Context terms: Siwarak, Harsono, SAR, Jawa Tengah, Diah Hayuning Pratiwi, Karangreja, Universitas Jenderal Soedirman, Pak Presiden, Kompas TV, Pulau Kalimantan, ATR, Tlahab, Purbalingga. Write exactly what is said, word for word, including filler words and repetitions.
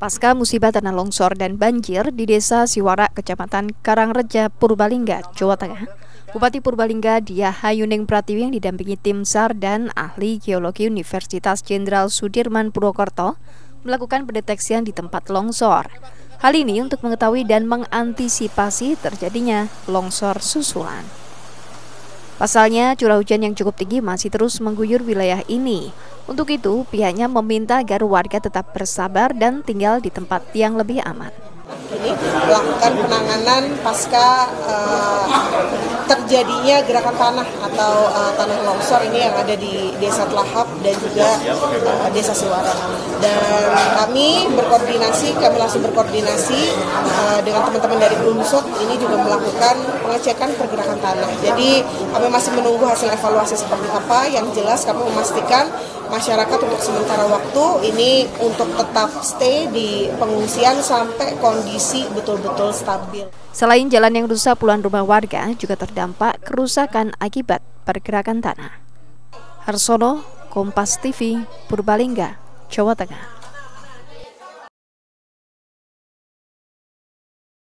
Pasca musibah tanah longsor dan banjir di Desa Siwarak, Kecamatan Karangreja, Purbalingga, Jawa Tengah, Bupati Purbalingga Diah Hayuning Pratiwi yang didampingi tim S A R dan ahli geologi Universitas Jenderal Soedirman Purwokerto melakukan pendeteksian di tempat longsor. Hal ini untuk mengetahui dan mengantisipasi terjadinya longsor susulan. Pasalnya, curah hujan yang cukup tinggi masih terus mengguyur wilayah ini. Untuk itu, pihaknya meminta agar warga tetap bersabar dan tinggal di tempat yang lebih aman. Ini melakukan penanganan pasca uh, terjadinya gerakan tanah atau uh, tanah longsor ini yang ada di Desa Tlahab dan juga uh, Desa Siwarak. Dan kami berkoordinasi, kami langsung berkoordinasi uh, dengan teman-teman dari Bumsud ini juga melakukan pengecekan pergerakan tanah. Jadi kami masih menunggu hasil evaluasi seperti apa. Yang jelas kami memastikan masyarakat untuk sementara waktu ini untuk tetap stay di pengungsian sampai kondisi betul-betul stabil. Selain jalan yang rusak, puluhan rumah warga juga terdampak kerusakan akibat pergerakan tanah. Harsono, Kompas T V, Purbalingga, Jawa Tengah.